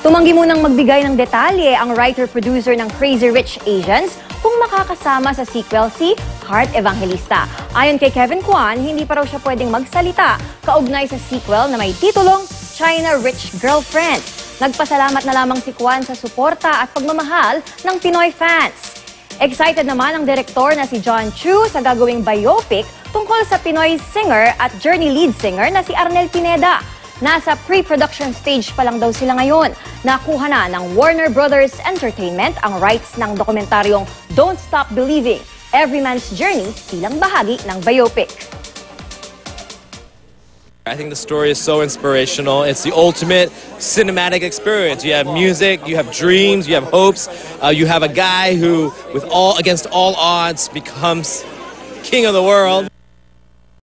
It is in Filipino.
Tumanggi munang magbigay ng detalye ang writer-producer ng Crazy Rich Asians kung makakasama sa sequel si Heart Evangelista. Ayon kay Kevin Kwan, hindi pa raw siya pwedeng magsalita kaugnay sa sequel na may titulong China Rich Girlfriend. Nagpasalamat na lamang si Kwan sa suporta at pagmamahal ng Pinoy fans. Excited naman ang direktor na si John Chu sa gagawing biopic tungkol sa Pinoy singer at Journey lead singer na si Arnel Pineda. Nasa pre-production stage pa lang daw sila ngayon. Nakuha na ng Warner Brothers Entertainment ang rights ng dokumentaryong Don't Stop Believing, Every Man's Journey bilang bahagi ng biopic. I think the story is so inspirational. It's the ultimate cinematic experience. You have music, you have dreams, you have hopes. You have a guy who, against all odds, becomes king of the world.